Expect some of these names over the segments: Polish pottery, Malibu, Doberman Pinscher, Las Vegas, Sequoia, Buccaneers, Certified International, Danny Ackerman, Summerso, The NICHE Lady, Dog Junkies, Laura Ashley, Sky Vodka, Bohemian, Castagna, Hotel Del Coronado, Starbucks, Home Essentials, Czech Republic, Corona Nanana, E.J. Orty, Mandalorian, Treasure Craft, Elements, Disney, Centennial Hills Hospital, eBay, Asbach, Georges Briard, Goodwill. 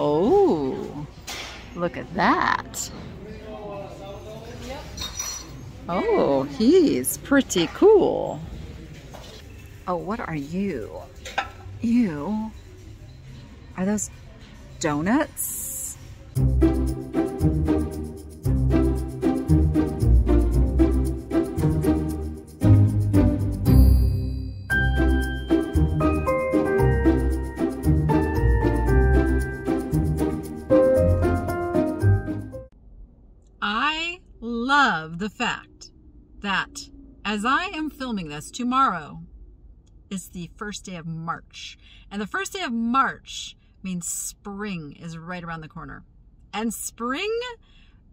Oh, look at that. Oh, he's pretty cool. Oh, what are you? Ew. Are those donuts? I love the fact that as I am filming this tomorrow, is the first day of March. And the first day of March means spring is right around the corner. And spring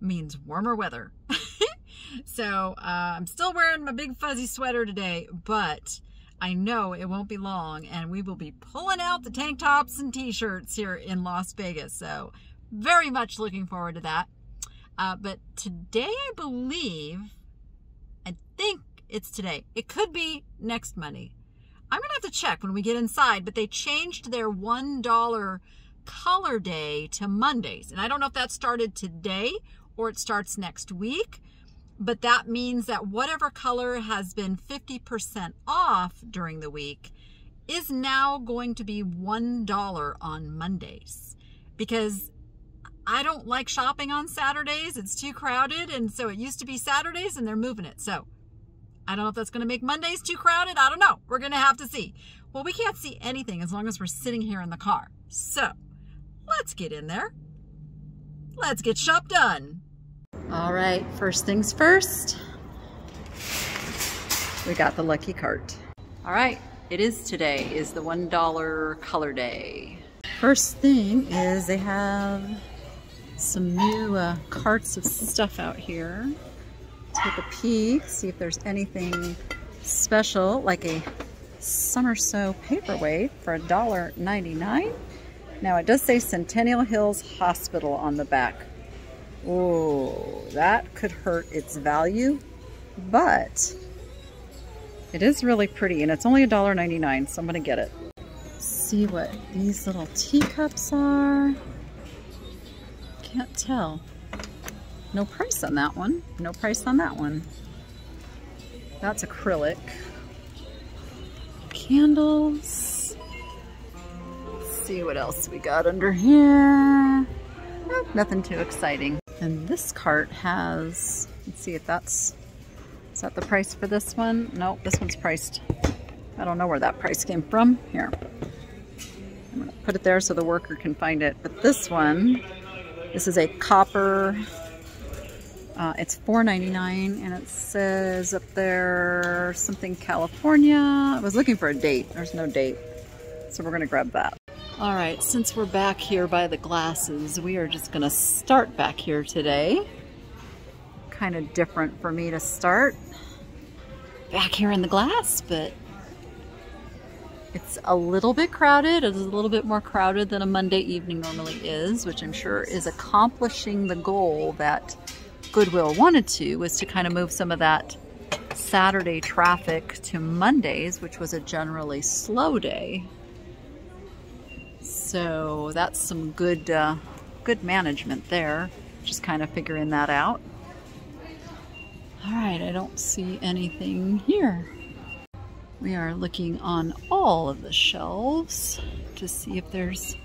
means warmer weather. So I'm still wearing my big fuzzy sweater today, but I know it won't be long and we will be pulling out the tank tops and t-shirts here in Las Vegas. So very much looking forward to that. But today I believe, I think it's today. It could be next Monday. I'm going to have to check when we get inside, but they changed their $1 color day to Mondays. And I don't know if that started today or it starts next week, but that means that whatever color has been 50% off during the week is now going to be $1 on Mondays, because I don't like shopping on Saturdays. It's too crowded. And so it used to be Saturdays and they're moving it. So I don't know if that's going to make Mondays too crowded. I don't know. We're going to have to see. Well, we can't see anything as long as we're sitting here in the car. So let's get in there. Let's get shop done. All right. First things first. We got the lucky cart. All right. It is today is the $1 color day. First thing is they have some new carts of stuff out here. Take a peek, see if there's anything special, like a Summerso paperweight for $1.99. Now it does say Centennial Hills Hospital on the back. Oh, that could hurt its value, but it is really pretty and it's only $1.99, so I'm gonna get it. Let's see what these little teacups are. Can't tell. No price on that one. No price on that one. That's acrylic. Candles. Let's see what else we got under here. Oh, nothing too exciting. And this cart has, let's see if that's, is that the price for this one? Nope, this one's priced. I don't know where that price came from. Here. I'm gonna put it there so the worker can find it. But this one, this is a copper. It's $4.99 and it says up there something California. I was looking for a date. There's no date. So we're going to grab that. All right. Since we're back here by the glasses, we are just going to start back here today. Kind of different for me to start back here in the glass, but it's a little bit crowded. It's a little bit more crowded than a Monday evening normally is, which I'm sure is accomplishing the goal that Goodwill wanted to, was to kind of move some of that Saturday traffic to Mondays, which was a generally slow day. So that's some good, good management there. Just kind of figuring that out. All right, I don't see anything here. We are looking on all of the shelves to see if there's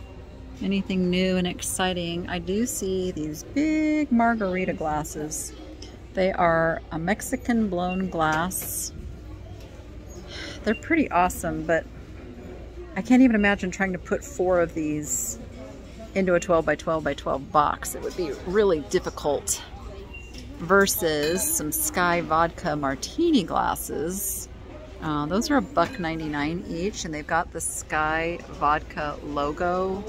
anything new and exciting. I do see these big margarita glasses. They are a Mexican blown glass. They're pretty awesome, but I can't even imagine trying to put 4 of these into a 12 by 12 by 12 box. It would be really difficult. Versus some Sky Vodka martini glasses. Those are $1.99 each, and they've got the Sky Vodka logo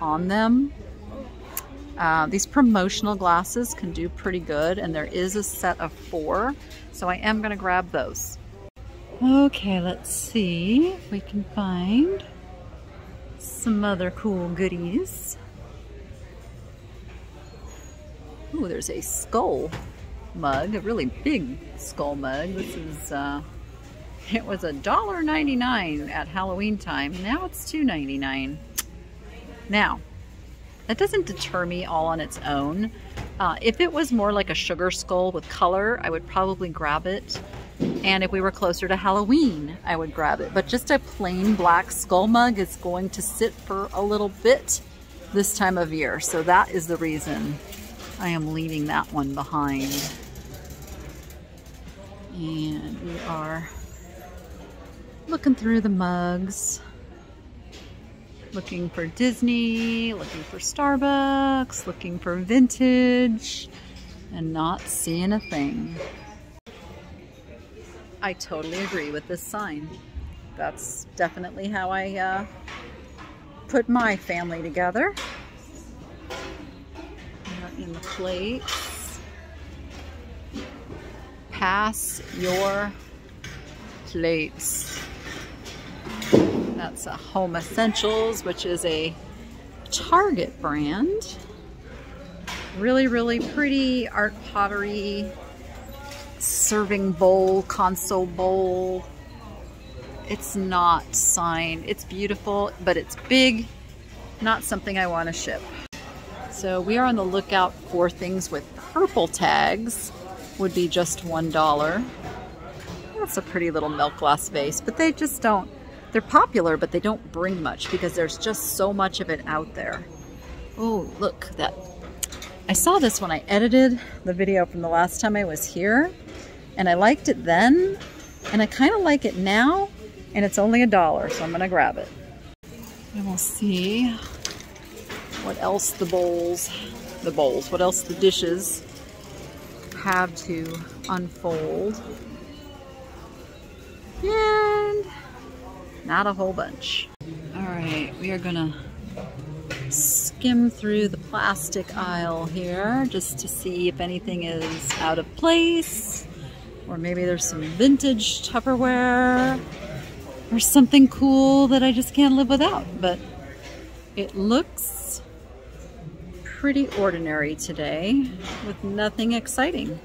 on them. These promotional glasses can do pretty good, and there is a set of 4, so I am going to grab those. Okay, let's see if we can find some other cool goodies. Ooh, there's a skull mug, a really big skull mug. This is, it was $1.99 at Halloween time. Now it's $2.99. Now, That doesn't deter me all on its own. If it was more like a sugar skull with color, I would probably grab it. And if we were closer to Halloween, I would grab it. But just a plain black skull mug is going to sit for a little bit this time of year. So that is the reason I am leaving that one behind. And we are looking through the mugs. Looking for Disney, looking for Starbucks, looking for vintage, and not seeing a thing. I totally agree with this sign. That's definitely how I put my family together. In the plates. Pass your plates. That's a Home Essentials, which is a Target brand. Really, really pretty art pottery, serving bowl, console bowl. It's not signed. It's beautiful, but it's big. Not something I want to ship. So we are on the lookout for things with purple tags. Would be just $1. That's a pretty little milk glass vase, but they just don't. They're popular, but they don't bring much because there's just so much of it out there. Oh, look, that. I saw this when I edited the video from the last time I was here, and I liked it then, and I kind of like it now, and it's only $1, so I'm gonna grab it. And we'll see what else what else the dishes have to unfold. And not a whole bunch. All right, we are gonna skim through the plastic aisle here just to see if anything is out of place, or maybe there's some vintage Tupperware or something cool that I just can't live without, but it looks pretty ordinary today with nothing exciting.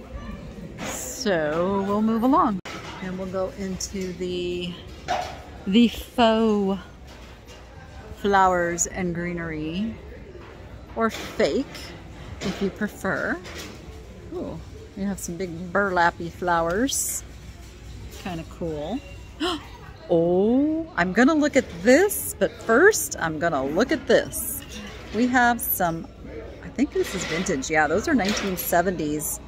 So we'll move along and we'll go into the faux flowers and greenery, or fake if you prefer. Ooh, we have some big burlappy flowers, kind of cool. Oh, I'm gonna look at this, but first I'm gonna look at this. We have some, I think this is vintage. Yeah, those are 1970s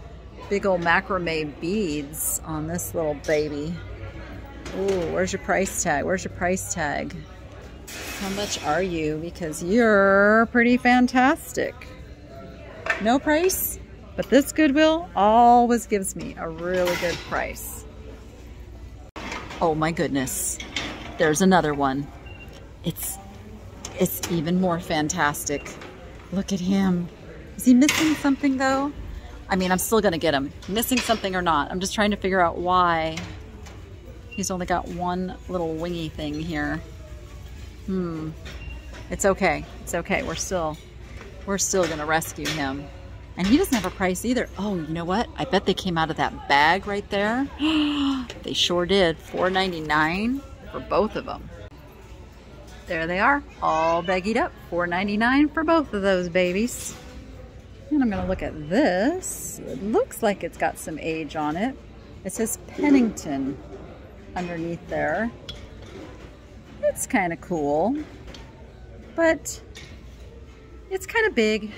big old macrame beads on this little baby. Ooh, where's your price tag? Where's your price tag? How much are you? Because you're pretty fantastic. No price, but this Goodwill always gives me a really good price. Oh my goodness. There's another one. It's even more fantastic. Look at him. Is he missing something though? I mean, I'm still gonna get him. Missing something or not. I'm just trying to figure out why. He's only got one little wingy thing here. It's okay. It's okay. We're still gonna rescue him. And he doesn't have a price either. Oh, you know what? I bet they came out of that bag right there. They sure did. $4.99 for both of them. There they are, all baggied up. $4.99 for both of those babies. And I'm gonna look at this. It looks like it's got some age on it. It says Pennington underneath there. It's kind of cool, but it's kind of big,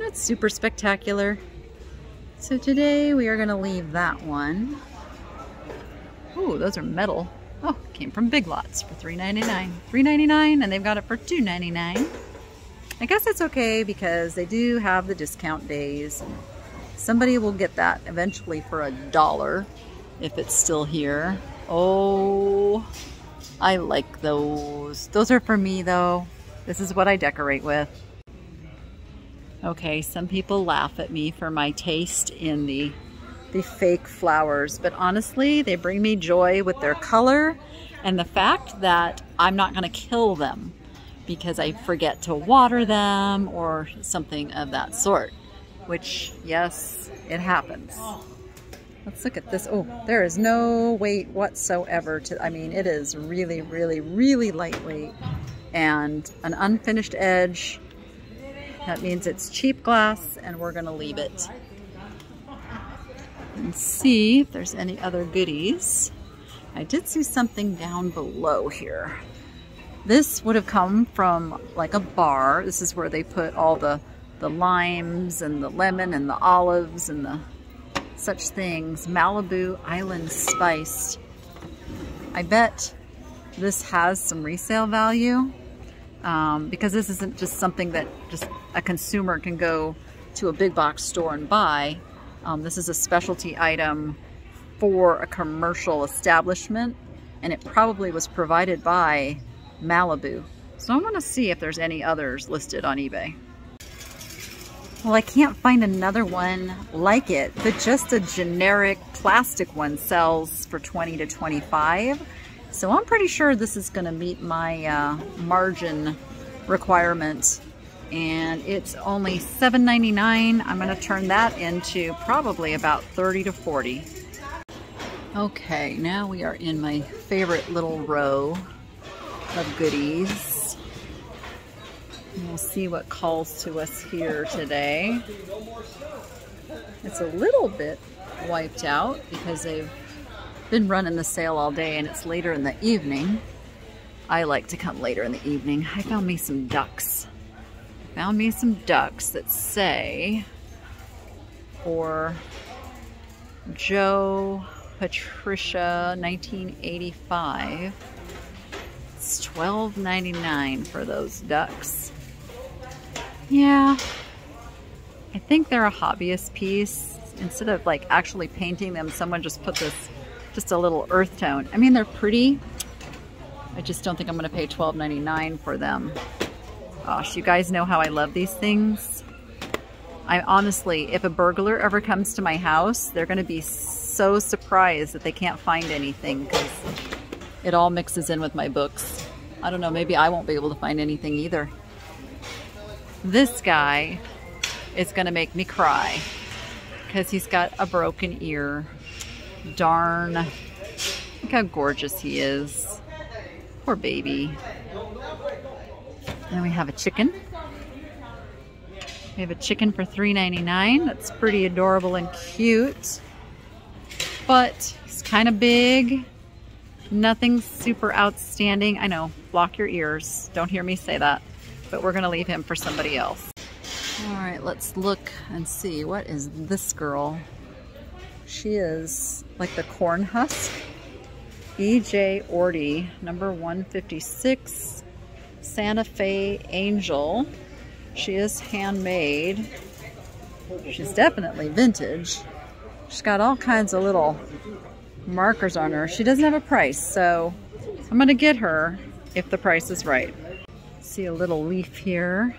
not super spectacular. So today we are going to leave that one. Ooh, those are metal. Oh, came from Big Lots for $3.99. $3.99, and they've got it for $2.99. I guess it's okay because they do have the discount days. Somebody will get that eventually for $1 if it's still here. Oh, I like those. Those are for me though. This is what I decorate with. Okay, some people laugh at me for my taste in the fake flowers, but honestly, they bring me joy with their color and the fact that I'm not gonna kill them because I forget to water them or something of that sort, which, yes, it happens. Let's look at this. Oh, there is no weight whatsoever to, I mean, it is really, really, really lightweight and an unfinished edge. That means it's cheap glass and we're gonna leave it. And see if there's any other goodies. I did see something down below here. This would have come from like a bar. This is where they put all the limes and the lemon and the olives and the such things. Malibu Island Spiced. I bet this has some resale value because this isn't just something that just a consumer can go to a big box store and buy. This is a specialty item for a commercial establishment, and it probably was provided by Malibu. So I'm gonna see if there's any others listed on eBay. Well, I can't find another one like it, but just a generic plastic one sells for $20 to $25. So I'm pretty sure this is gonna meet my margin requirement. And it's only $7.99. I'm gonna turn that into probably about $30 to $40. Okay, now we are in my favorite little row of goodies. And we'll see what calls to us here today. It's a little bit wiped out because they've been running the sale all day and it's later in the evening. I like to come later in the evening. I found me some ducks. Found me some ducks that say for Joe Patricia 1985. It's $12.99 for those ducks. Yeah, I think they're a hobbyist piece. Instead of like actually painting them, someone just put this, just a little earth tone. I mean, they're pretty. I just don't think I'm gonna pay $12.99 for them. Gosh, you guys know how I love these things. I honestly, if a burglar ever comes to my house, they're gonna be so surprised that they can't find anything because it all mixes in with my books. I don't know, maybe I won't be able to find anything either. This guy is gonna make me cry because he's got a broken ear. Darn, look how gorgeous he is. Poor baby. And then we have a chicken. We have a chicken for $3.99. That's pretty adorable and cute. But it's kind of big. Nothing super outstanding. I know, block your ears. Don't hear me say that. But we're gonna leave him for somebody else. All right, let's look and see. What is this girl? She is like the corn husk. E.J. Orty, number 156. Santa Fe Angel. She is handmade. She's definitely vintage. She's got all kinds of little markers on her. She doesn't have a price, so I'm gonna get her if the price is right. See a little leaf here.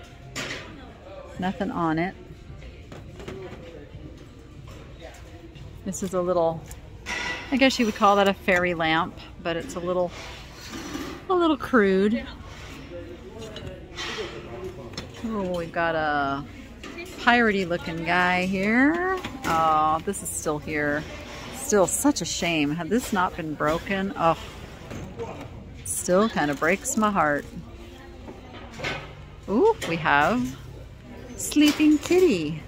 Nothing on it. This is a little, I guess you would call that a fairy lamp, but it's a little crude. Oh, we've got a piratey looking guy here. Oh, this is still here. Still such a shame. Had this not been broken, oh, still kind of breaks my heart. Ooh, we have Sleeping Kitty.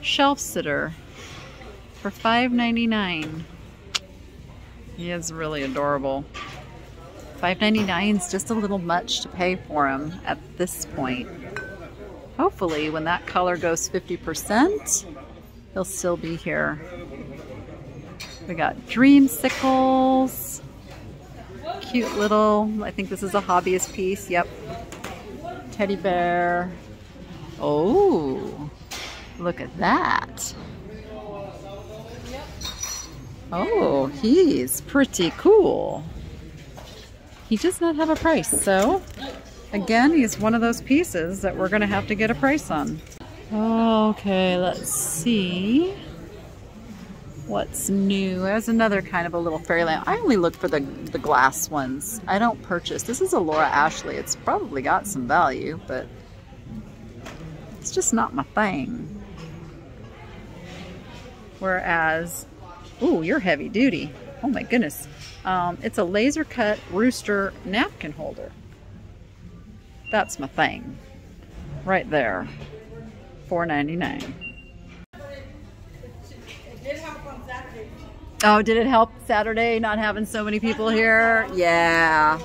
Shelf sitter for $5.99. He is really adorable. $5.99 is just a little much to pay for him at this point. Hopefully when that color goes 50%, he'll still be here. We got dreamsicles, cute little, I think this is a hobbyist piece, yep. Teddy bear, oh, look at that. Oh, he's pretty cool. He does not have a price, so again, he's one of those pieces that we're gonna have to get a price on. Okay, let's see what's new. There's another kind of a little fairy lamp. I only look for the glass ones. I don't purchase. This is a Laura Ashley. It's probably got some value, but it's just not my thing. Whereas, ooh, you're heavy duty. Oh my goodness. It's a laser cut rooster napkin holder. That's my thing. right there, $4.99. Oh, did it help Saturday not having so many people here? Yeah.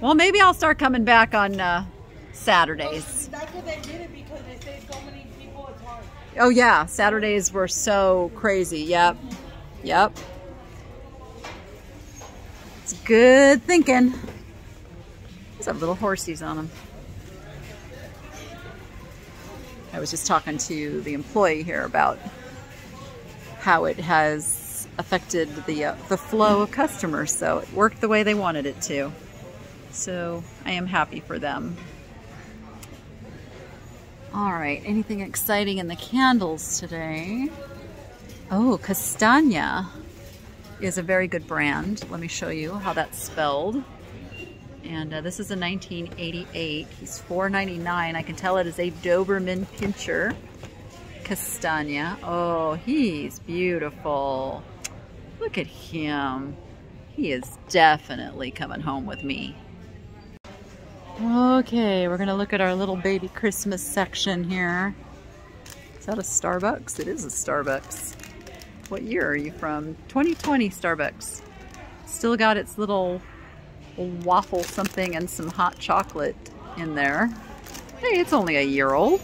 Well, maybe I'll start coming back on Saturdays. That's what they did it because they say so many people, it's hard. Oh yeah, Saturdays were so crazy. Yep, yep. It's good thinking. These have little horsies on them. I was just talking to the employee here about how it has affected the flow of customers. So it worked the way they wanted it to. So I am happy for them. All right, anything exciting in the candles today? Oh, Castagna is a very good brand. Let me show you how that's spelled. And this is a 1988. He's $4.99. I can tell it is a Doberman Pinscher. Castagna. Oh, he's beautiful. Look at him. He is definitely coming home with me. Okay, we're gonna look at our little baby Christmas section here. Is that a Starbucks? It is a Starbucks. What year are you from? 2020 Starbucks. Still got its little waffle something and some hot chocolate in there. Hey, it's only a year old.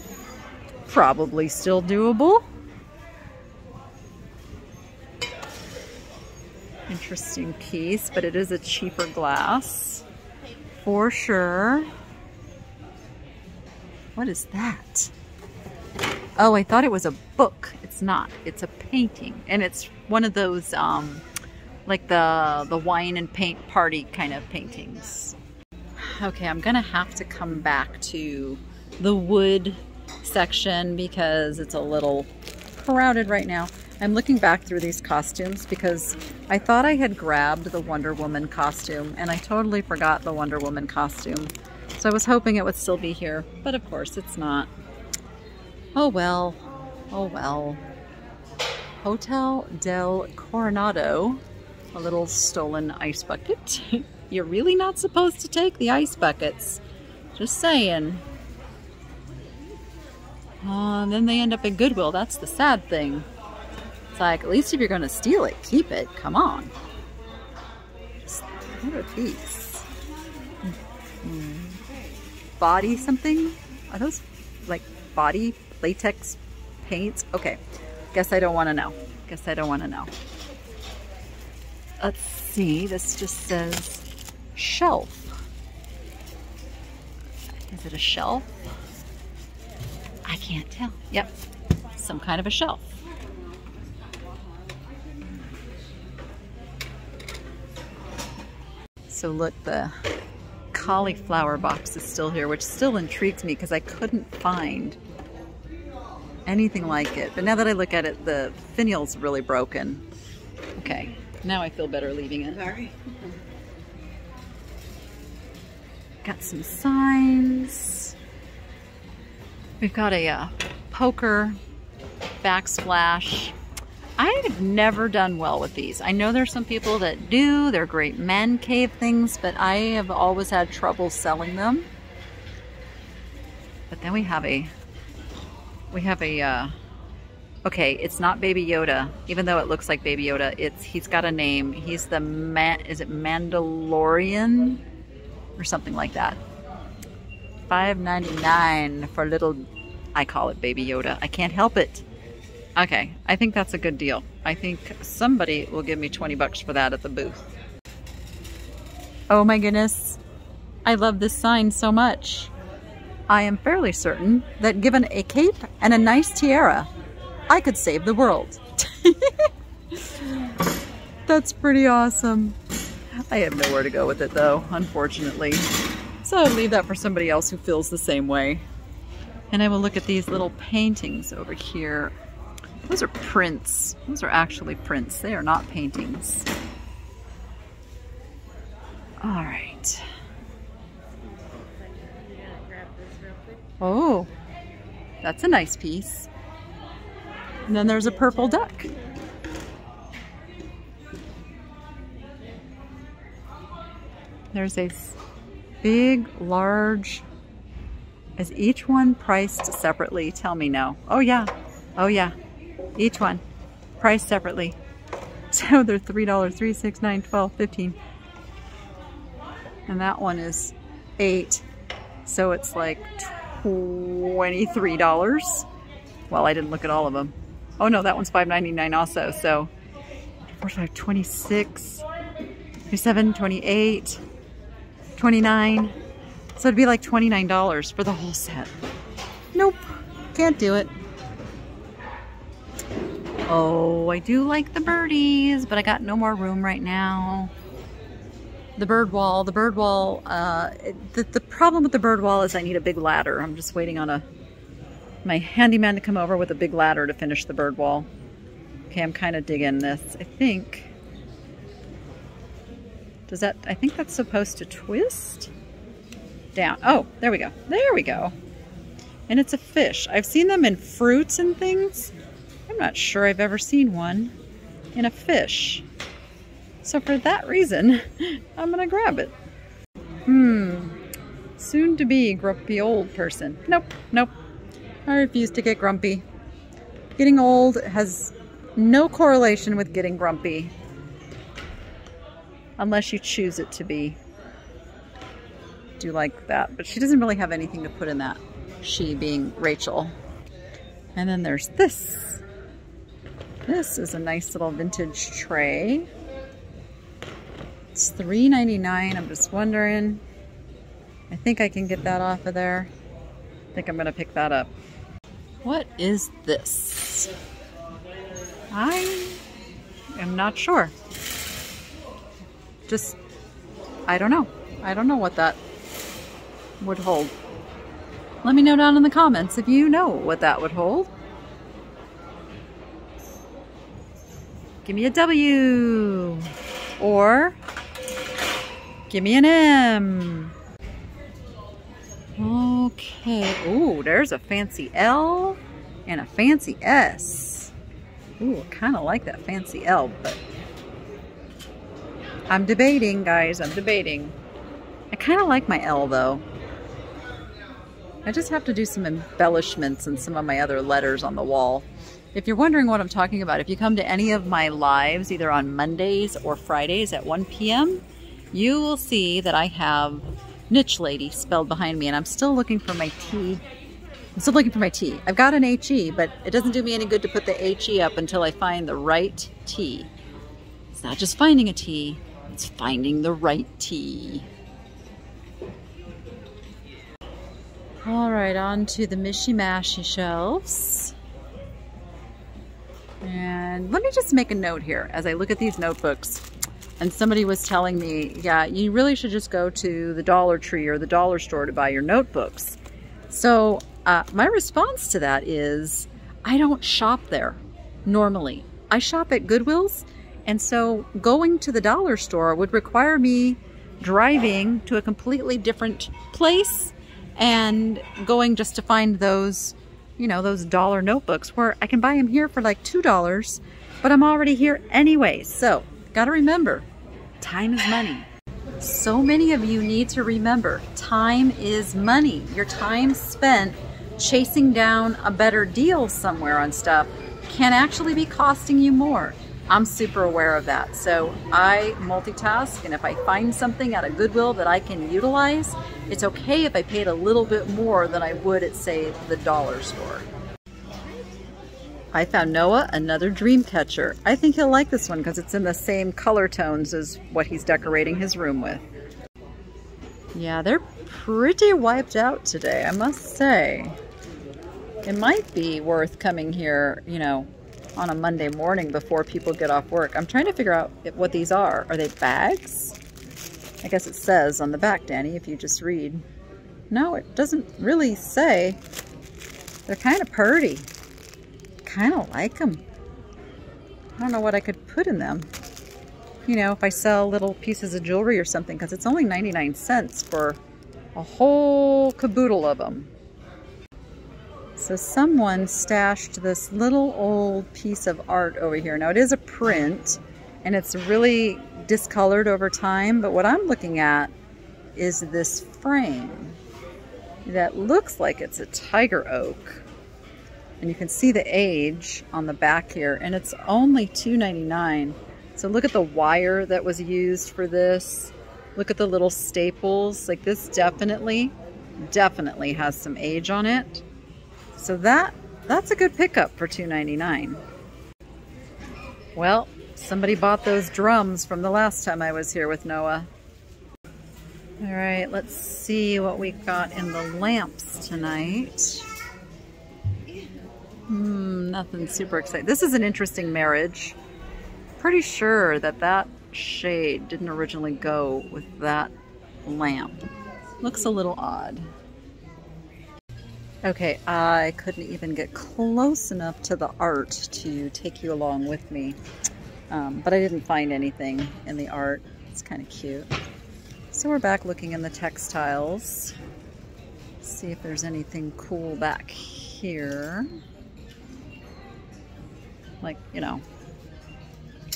Probably still doable. Interesting piece, but it is a cheaper glass for sure. What is that? Oh, I thought it was a book. It's not. It's a painting, and it's one of those like the wine and paint party kind of paintings. Okay, I'm gonna have to come back to the wood section because it's a little crowded right now. I'm looking back through these costumes because I thought I had grabbed the Wonder Woman costume and I totally forgot the Wonder Woman costume. So I was hoping it would still be here, but of course it's not. Oh well, oh well. Hotel Del Coronado. A little stolen ice bucket. You're really not supposed to take the ice buckets. Just saying. And then they end up at Goodwill. That's the sad thing. It's like, at least if you're going to steal it, keep it. Come on. Just, what are these? Body something? Are those like body latex paints? Okay. Guess I don't want to know. Guess I don't want to know. Let's see, this just says shelf. Is it a shelf? I can't tell. Yep, some kind of a shelf. So look, the cauliflower box is still here, which still intrigues me because I couldn't find anything like it. But now that I look at it, the finial's really broken. Okay. Now I feel better leaving it. Sorry. Got some signs. We've got a poker backsplash. I've never done well with these. I know there's some people that do. They're great man cave things, but I have always had trouble selling them. But then we have a okay, it's not Baby Yoda, even though it looks like Baby Yoda. He's got a name. He's the is it Mandalorian or something like that? $5.99 for little. I call it Baby Yoda. I can't help it. Okay, I think that's a good deal. I think somebody will give me 20 bucks for that at the booth. Oh my goodness, I love this sign so much. I am fairly certain that given a cape and a nice tiara, I could save the world. That's pretty awesome. I have nowhere to go with it though, unfortunately. So I'll leave that for somebody else who feels the same way. And I will look at these little paintings over here. Those are prints. Those are actually prints. They are not paintings. All right. Oh, that's a nice piece. And then there's a purple duck. There's a big, large Is each one priced separately? Tell me no. Oh yeah. Oh yeah. Each one priced separately. So they're $3, 3, 6, 9, 12, 15. And that one is $8. So it's like $23. Well, I didn't look at all of them. Oh no, that one's $5.99 also. So 45, 26, 27, 28, 29. So it'd be like $29 for the whole set. Nope, can't do it. Oh, I do like the birdies, but I got no more room right now. The bird wall, the problem with the bird wall is I need a big ladder. I'm just waiting on my handyman to come over with a big ladder to finish the bird wall. Okay, I'm kind of digging this. I think, I think that's supposed to twist down. Oh, there we go. There we go. And it's a fish. I've seen them in fruits and things. I'm not sure I've ever seen one in a fish. So for that reason, I'm gonna grab it. Soon to be grumpy old person. Nope, nope. I refuse to get grumpy. Getting old has no correlation with getting grumpy. Unless you choose it to be. I do like that, but she doesn't really have anything to put in that. She being Rachel. And then there's this. This is a nice little vintage tray. It's $3.99. I'm just wondering. I think I can get that off of there. I think I'm gonna pick that up. What is this? I am not sure. Just, I don't know. I don't know what that would hold. Let me know down in the comments if you know what that would hold. Give me a W or give me an M. Okay. Ooh, there's a fancy L and a fancy S. Ooh, I kind of like that fancy L, but I'm debating, guys. I'm debating. I kind of like my L, though. I just have to do some embellishments and some of my other letters on the wall. If you're wondering what I'm talking about, if you come to any of my lives, either on Mondays or Fridays at 1 p.m., you will see that I have Niche Lady spelled behind me, and I'm still looking for my T. I'm still looking for my T. I've got an HE, but it doesn't do me any good to put the HE up until I find the right T. It's not just finding a T, it's finding the right T. All right, on to the mishy-mashy shelves. And let me just make a note here as I look at these notebooks. And somebody was telling me, yeah, you really should just go to the Dollar Tree or the dollar store to buy your notebooks. So my response to that is I don't shop there normally. I shop at Goodwill's. And so going to the dollar store would require me driving to a completely different place and going just to find those, you know, those dollar notebooks where I can buy them here for like $2, but I'm already here anyway. So gotta remember, time is money. So many of you need to remember, time is money. Your time spent chasing down a better deal somewhere on stuff can actually be costing you more. I'm super aware of that. So I multitask, and if I find something at a Goodwill that I can utilize, it's okay if I paid a little bit more than I would at, say, the dollar store. I found Noah another dream catcher. I think he'll like this one because it's in the same color tones as what he's decorating his room with. Yeah, they're pretty wiped out today, I must say. It might be worth coming here, you know, on a Monday morning before people get off work. I'm trying to figure out what these are. Are they bags? I guess it says on the back, Danny, if you just read. No, it doesn't really say. They're kind of purty. Kind of like them. I don't know what I could put in them. You know, if I sell little pieces of jewelry or something, because it's only 99 cents for a whole caboodle of them. So someone stashed this little old piece of art over here. Now it is a print and it's really discolored over time, but what I'm looking at is this frame. that looks like it's a tiger oak. And you can see the age on the back here, and it's only $2.99. So look at the wire that was used for this. Look at the little staples. Like this definitely has some age on it. So that's a good pickup for $2.99. Well, somebody bought those drums from the last time I was here with Noah. All right, let's see what we got in the lamps tonight. Nothing super exciting. This is an interesting marriage. Pretty sure that shade didn't originally go with that lamp. Looks a little odd. Okay, I couldn't even get close enough to the art to take you along with me. But I didn't find anything in the art. It's kind of cute. So we're back looking in the textiles. See if there's anything cool back here. Like, you know,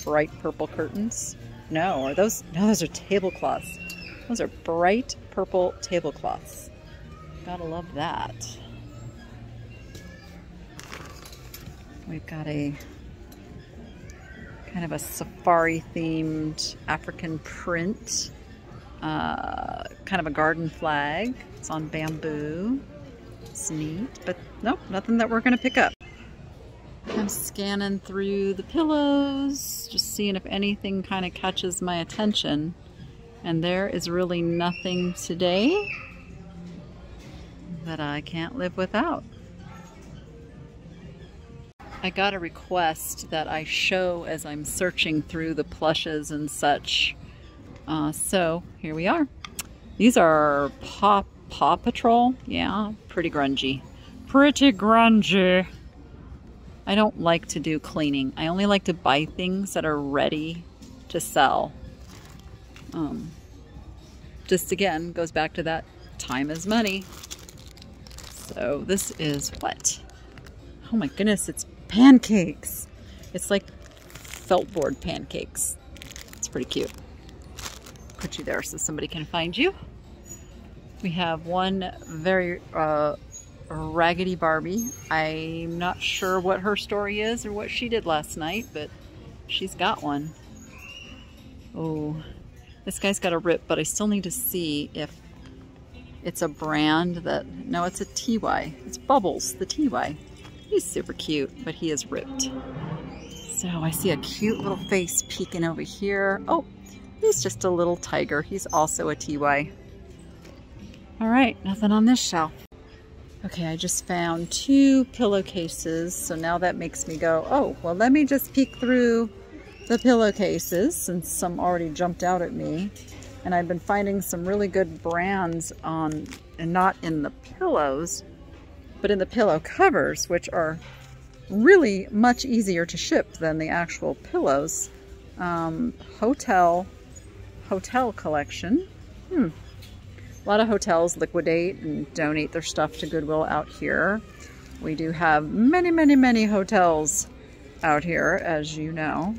bright purple curtains. No, are those? No, those are tablecloths. Those are bright purple tablecloths. Gotta love that. We've got a kind of a safari-themed African print, kind of a garden flag. It's on bamboo. It's neat, but nope, nothing that we're gonna pick up. I'm scanning through the pillows, just seeing if anything kind of catches my attention. And there is really nothing today that I can't live without. I got a request that I show as I'm searching through the plushes and such. So here we are. These are Paw Patrol. Yeah, pretty grungy. Pretty grungy. I don't like to do cleaning. I only like to buy things that are ready to sell. Just again, goes back to that time is money. So this is what? Oh my goodness, it's pancakes. It's like felt board pancakes. It's pretty cute. Put you there so somebody can find you. We have one very, Raggedy Barbie. I'm not sure what her story is or what she did last night, but she's got one. Oh, this guy's got a rip, but I still need to see if it's a brand that... No, it's a TY. It's Bubbles, the TY. He's super cute, but he is ripped. So I see a cute little face peeking over here. Oh, he's just a little tiger. He's also a TY. All right, nothing on this shelf. Okay, I just found two pillowcases, so now that makes me go, oh, well, let me just peek through the pillowcases since some already jumped out at me. And I've been finding some really good brands on, and not in the pillows, but in the pillow covers, which are really much easier to ship than the actual pillows. Hotel collection. A lot of hotels liquidate and donate their stuff to Goodwill out here. We do have many, many, many hotels out here, as you know.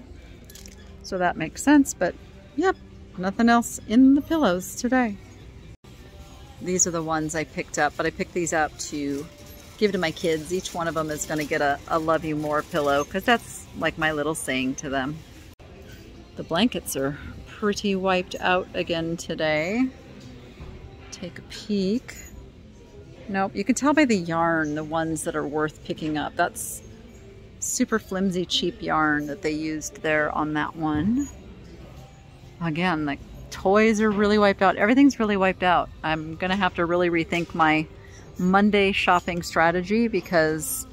So that makes sense, but yep, nothing else in the pillows today. These are the ones I picked up, but I picked these up to give to my kids. Each one of them is gonna get a Love You More pillow, because that's like my little saying to them. The blankets are pretty wiped out again today. Take a peek. Nope, you can tell by the yarn the ones that are worth picking up. That's super flimsy, cheap yarn that they used there on that one. Again, the toys are really wiped out. Everything's really wiped out. I'm gonna have to really rethink my Monday shopping strategy because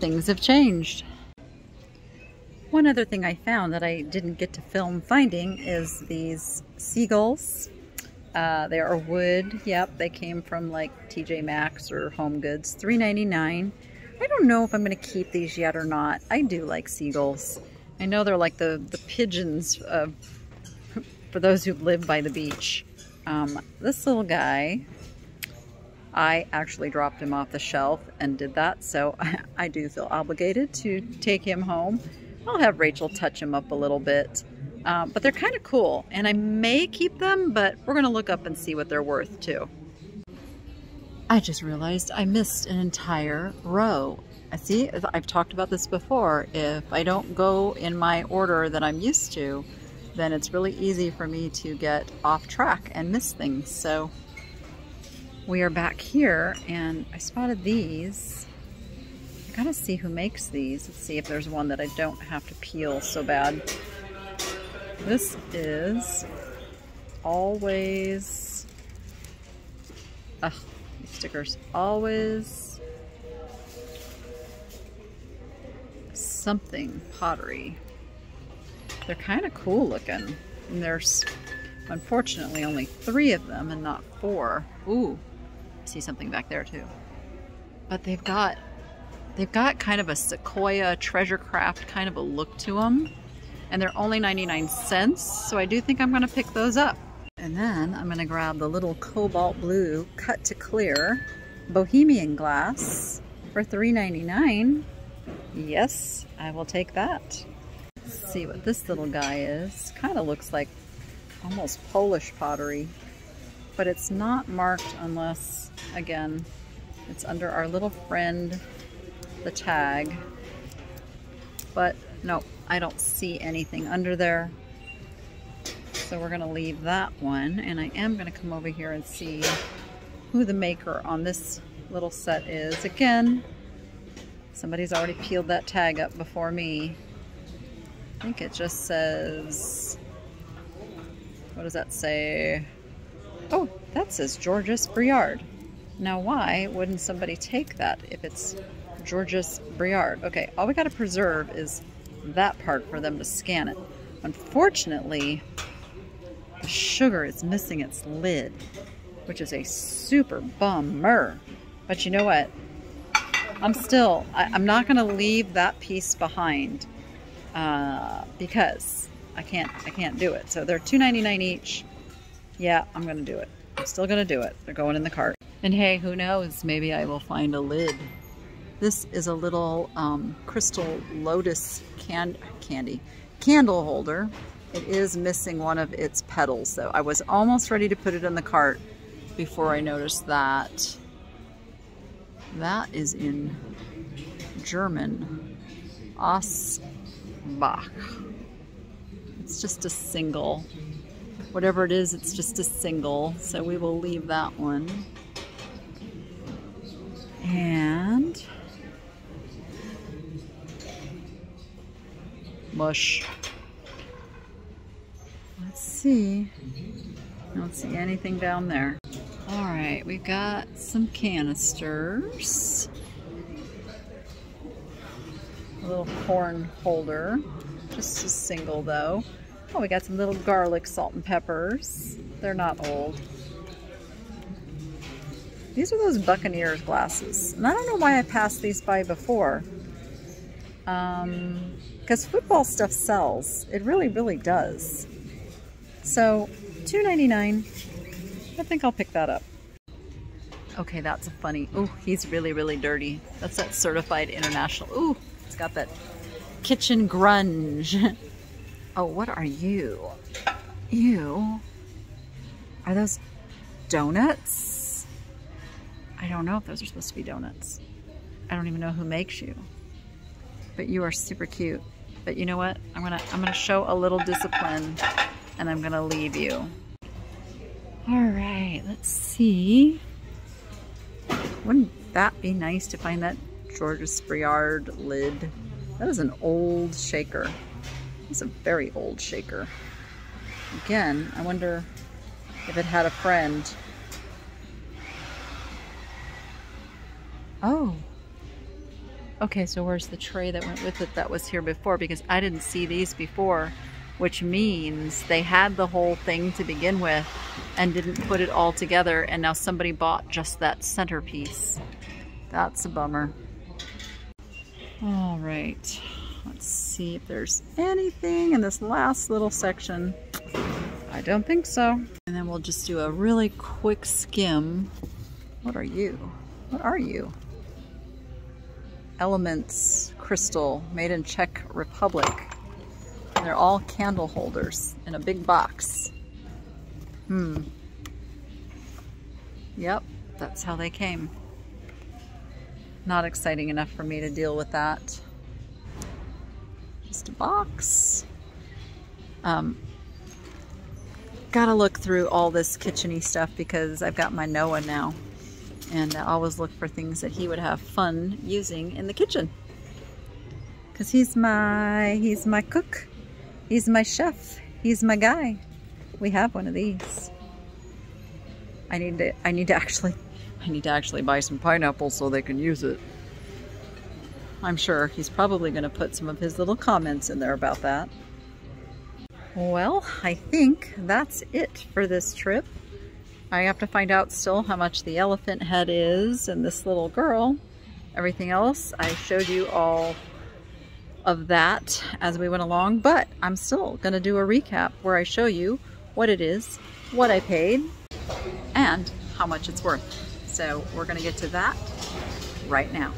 things have changed. One other thing I found that I didn't get to film finding is these seagulls. They are wood. Yep, they came from like TJ Maxx or Home Goods. $3.99. I don't know if I'm going to keep these yet or not. I do like seagulls. I know they're like the pigeons for those who live by the beach. This little guy, I actually dropped him off the shelf and did that, so I do feel obligated to take him home. I'll have Rachel touch him up a little bit. But they're kind of cool, and I may keep them, but we're going to look up and see what they're worth, too. I just realized I missed an entire row. See, I've talked about this before. If I don't go in my order that I'm used to, then it's really easy for me to get off track and miss things. So we are back here and I spotted these. I gotta see who makes these. Let's see if there's one that I don't have to peel so bad. This is always, these stickers, always something pottery. They're kind of cool looking. And there's unfortunately only 3 of them and not 4. Ooh, I see something back there too. But they've got kind of a Sequoia Treasure Craft kind of a look to them. And they're only 99 cents, so I do think I'm gonna pick those up. And then I'm gonna grab the little cobalt blue cut to clear Bohemian glass for $3.99. Yes, I will take that. Let's see what this little guy is. Kind of looks like almost Polish pottery, but it's not marked unless, again, it's under our little friend, the tag. But no, I don't see anything under there. So we're gonna leave that one. And I am gonna come over here and see who the maker on this little set is. Again, somebody's already peeled that tag up before me. I think it just says, what does that say? Oh, that says Georges Briard. Now why wouldn't somebody take that if it's Georges Briard? Okay, all we gotta preserve is that part for them to scan it. Unfortunately, the sugar is missing its lid, which is a super bummer. But you know what? I'm not gonna leave that piece behind because I can't do it. So they're $2.99 each. Yeah, I'm gonna do it. I'm still gonna do it. They're going in the cart. And hey, who knows? Maybe I will find a lid. This is a little crystal lotus candle holder. It is missing one of its petals, though. I was almost ready to put it in the cart before I noticed that. That is in German. Asbach. It's just a single. Whatever it is, it's just a single. So we will leave that one. And mush. Let's see. I don't see anything down there. All right, we've got some canisters. A little corn holder, just a single though. Oh, we got some little garlic salt and peppers. They're not old. These are those Buccaneers glasses. And I don't know why I passed these by before. Because football stuff sells. It really, really does. So, $2.99. I think I'll pick that up. Okay, that's a funny. Oh, he's really, really dirty. That's that Certified International. Ooh, it's got that kitchen grunge. Oh, what are you? Ew. Are those donuts? I don't know if those are supposed to be donuts. I don't even know who makes you. But you are super cute. But you know what? I'm gonna show a little discipline and I'm gonna leave you. All right, let's see. Wouldn't that be nice to find that Georges Briard lid? That is an old shaker. It's a very old shaker. Again, I wonder if it had a friend. Oh, okay, so where's the tray that went with it that was here before? Because I didn't see these before, which means they had the whole thing to begin with and didn't put it all together, and now somebody bought just that centerpiece. That's a bummer. All right, let's see if there's anything in this last little section. I don't think so. And then we'll just do a really quick skim. What are you? What are you? Elements crystal made in Czech Republic. And they're all candle holders in a big box. Yep, that's how they came. Not exciting enough for me to deal with that. Just a box. Gotta look through all this kitchen-y stuff because I've got my Noah now, and I always look for things that he would have fun using in the kitchen, because he's my cook, he's my chef, he's my guy. We have one of these. I need to actually buy some pineapples so they can use it. I'm sure he's probably going to put some of his little comments in there about that. Well, I think that's it for this trip. I have to find out still how much the elephant head is and this little girl. Everything else, I showed you all of that as we went along, but I'm still going to do a recap where I show you what it is, what I paid, and how much it's worth. So we're going to get to that right now.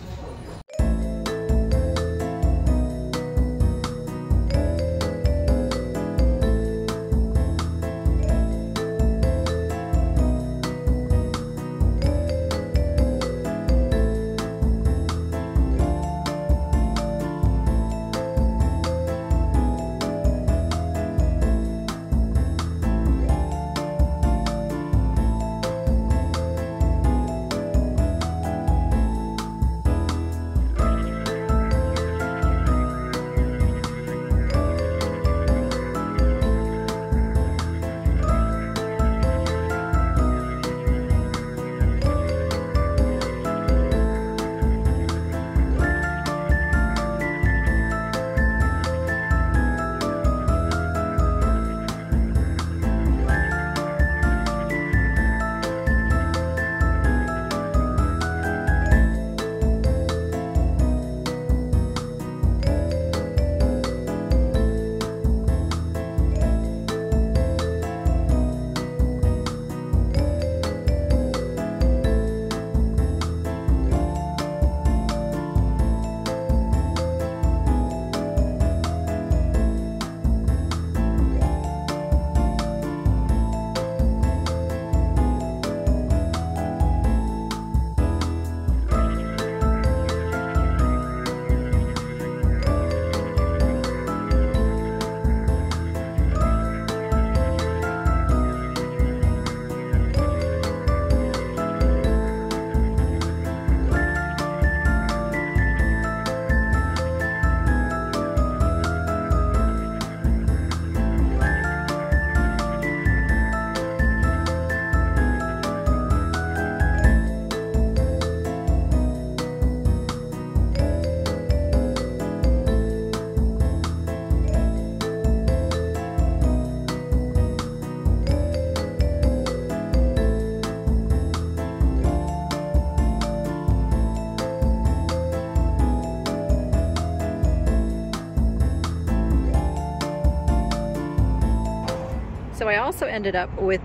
So I also ended up with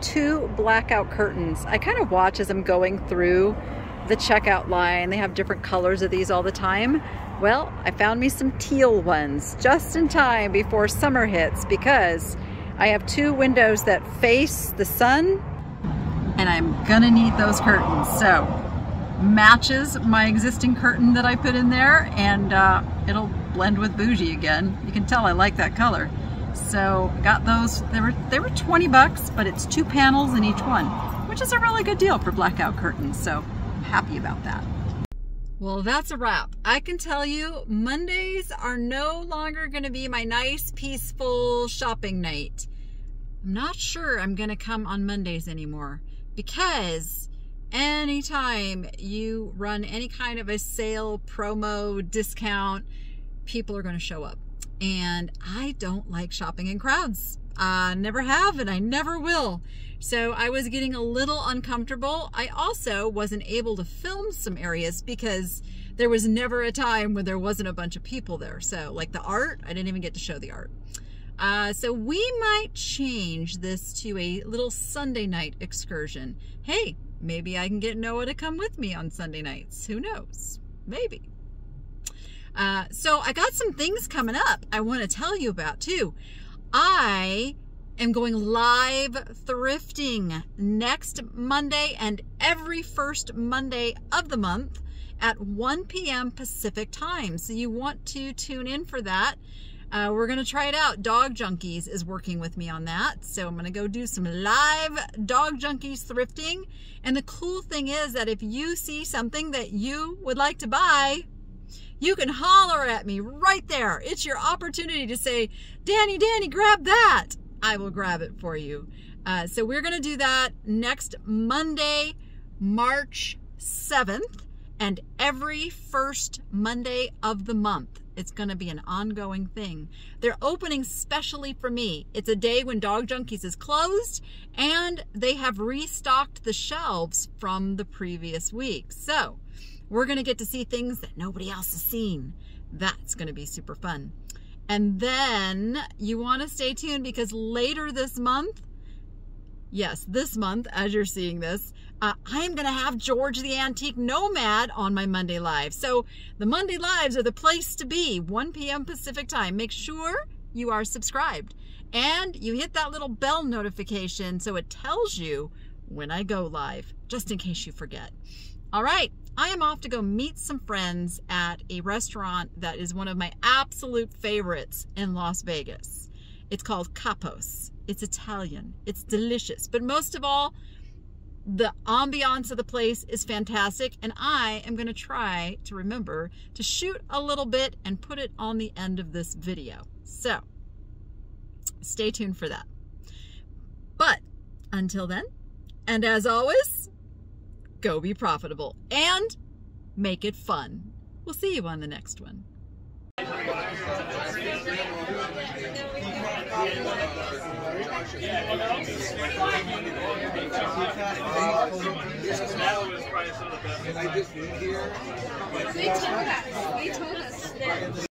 2 blackout curtains. I kind of watch as I'm going through the checkout line. They have different colors of these all the time. Well, I found me some teal ones just in time before summer hits, because I have 2 windows that face the sun and I'm gonna need those curtains. So matches my existing curtain that I put in there, and it'll blend with bougie again. You can tell I like that color. So got those. They were 20 bucks, but it's 2 panels in each one, which is a really good deal for blackout curtains. So I'm happy about that. Well, that's a wrap. I can tell you Mondays are no longer going to be my nice, peaceful shopping night. I'm not sure I'm going to come on Mondays anymore, because anytime you run any kind of a sale, promo, discount, people are going to show up. And I don't like shopping in crowds. I never have, and I never will. So I was getting a little uncomfortable. I also wasn't able to film some areas because there was never a time when there wasn't a bunch of people there. So like the art, I didn't even get to show the art. So we might change this to a little Sunday night excursion. Hey, maybe I can get Noah to come with me on Sunday nights. Who knows? Maybe. So I got some things coming up I want to tell you about too. I am going live thrifting next Monday and every first Monday of the month at 1 p.m. Pacific time. So you want to tune in for that. We're going to try it out. Dog Junkies is working with me on that. So I'm going to go do some live Dog Junkies thrifting. And the cool thing is that if you see something that you would like to buy, you can holler at me right there. It's your opportunity to say, Danny, Danny, grab that. I will grab it for you. So we're going to do that next Monday, March 7th. And every first Monday of the month, it's going to be an ongoing thing. They're opening specially for me. It's a day when Dog Junkies is closed, and they have restocked the shelves from the previous week. So we're going to get to see things that nobody else has seen. That's going to be super fun. And then you want to stay tuned, because later this month, yes, this month, as you're seeing this, I'm going to have George the Antique Nomad on my Monday Live. So the Monday Lives are the place to be, 1 p.m. Pacific time. Make sure you are subscribed and you hit that little bell notification so it tells you when I go live, just in case you forget. All right, I am off to go meet some friends at a restaurant that is one of my absolute favorites in Las Vegas. It's called Capos. It's Italian. It's delicious. But most of all, the ambiance of the place is fantastic, and I am going to try to remember to shoot a little bit and put it on the end of this video. So stay tuned for that. But until then, and as always, go be profitable and make it fun. We'll see you on the next one. They told us.